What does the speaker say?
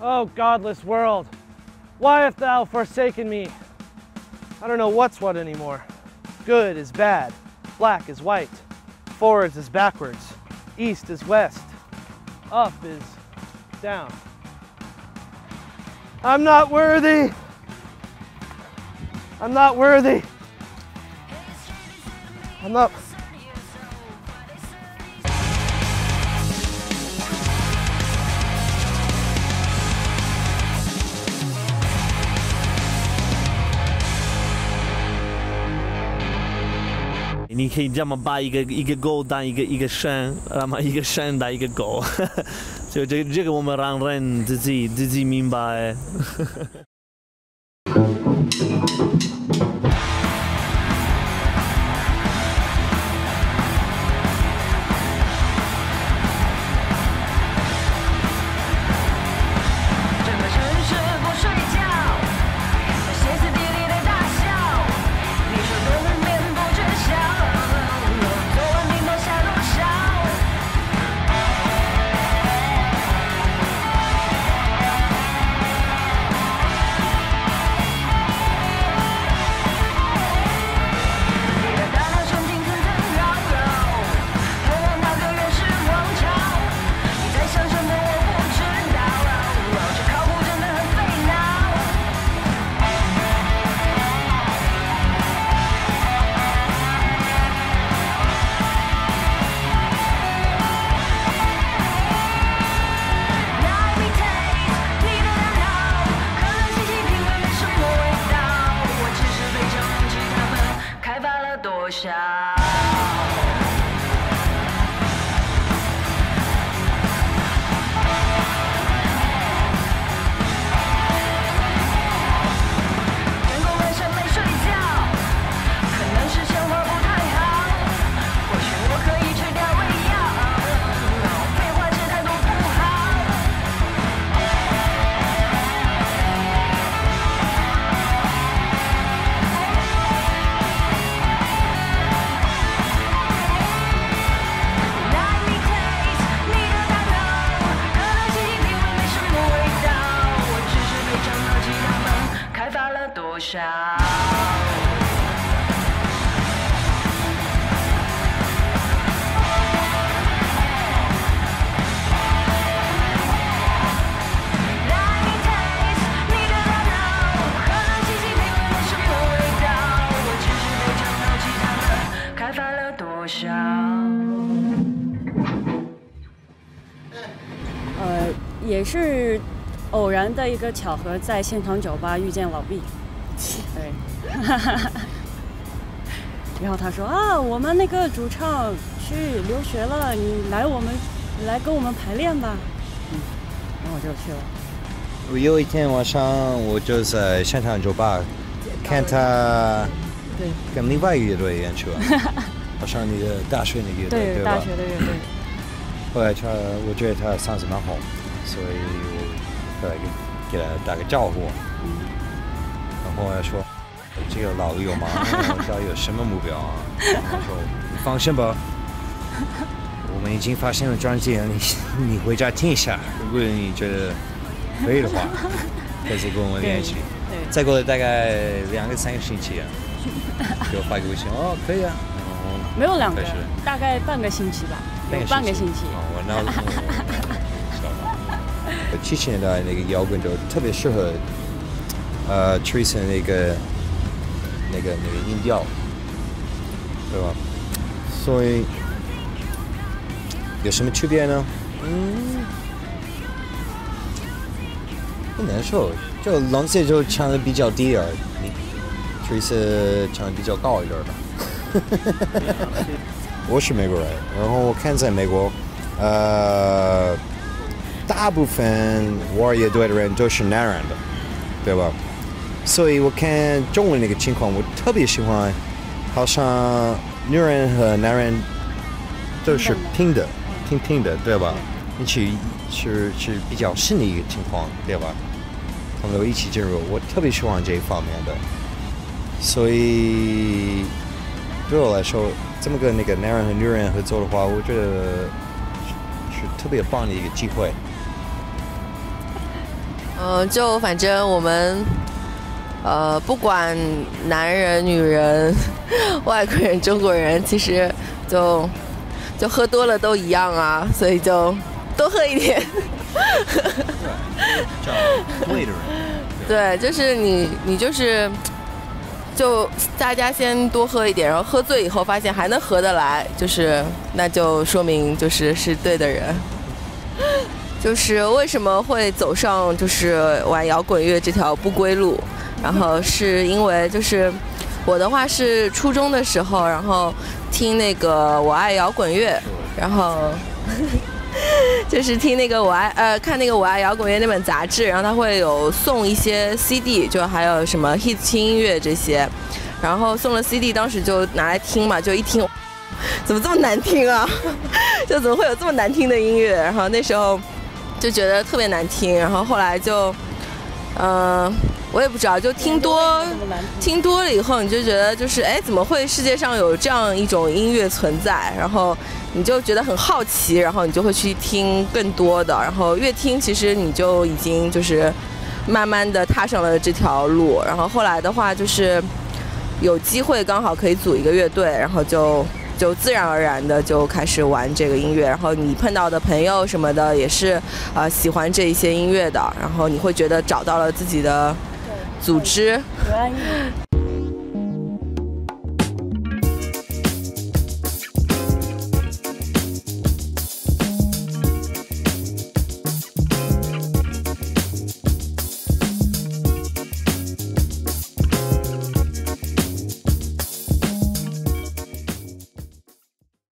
O godless world, why hast thou forsaken me? I don't know what's what anymore. Good is bad, black is white, forwards is backwards, east is west, up is down. I'm not worthy. I'm not worthy. I'm not.你可以这么把一个狗当一个山，那么一个山当一个狗，所以这个我们让人自己明白。也是偶然的一个巧合，在现场酒吧遇见老毕，对，然后他说啊，我们那个主唱去留学了，你来跟我们排练吧，嗯，然后我就去了。我有一天晚上，我就在现场酒吧看他，对，跟另外一个乐队演出，好像那个大学那个乐队，对吧？大学的乐队。后来他，我觉得他嗓子蛮好。所以我过来给他打个招呼，然后我说：“这个老友嘛，到底有什么目标啊？”他说：“你放心吧，我们已经发现了专辑，你回家听一下，如果你觉得可以的话，可以跟我联系。”再过了大概2到3个星期，给我发个微信，哦，可以啊。没有2个，大概半个星期吧，半个星期。我那。70年代那个摇滚就特别适合，Tristan 那个音调，对吧？所以有什么区别呢？嗯，不难受，就Lindsay就唱的比较低点儿，Tristan 唱的比较高一点吧。我是美国人，然后我看在美国，大部分玩乐队的人都是男人的，对吧？所以我看中文那个情况，我特别喜欢，好像女人和男人都是平的，对吧？一起是比较新的一个情况，对吧？他们都一起进入，我特别喜欢这一方面的。所以对我来说，这么个那个男人和女人合作的话，我觉得。特别棒的一个机会，就反正我们，不管男人、女人、外国人、中国人，其实就喝多了都一样啊，所以就多喝一点。对，找对的人。对，就是你就是。 就大家先多喝一点，然后喝醉以后发现还能合得来，就是那就说明是对的人。就是为什么会走上就是玩摇滚乐这条不归路，然后是因为就是我的话是初中的时候，然后听那个我爱摇滚乐，然后就是听那个看那个我爱摇滚乐那本杂志，然后它会有送一些 CD， 就还有什么 hit 轻音乐这些，然后送了 CD， 当时就拿来听嘛，就一听，怎么这么难听啊？就怎么会有这么难听的音乐？然后那时候就觉得特别难听，然后后来就，我也不知道，就听多了以后，你就觉得哎，怎么会世界上有这样一种音乐存在？然后。 你就觉得很好奇，然后你就会去听更多的，然后越听，其实你就已经慢慢的踏上了这条路。然后后来的话，有机会刚好可以组一个乐队，然后就自然而然的就开始玩这个音乐。然后你碰到的朋友什么的也是喜欢这一些音乐的，然后你会觉得找到了自己的组织，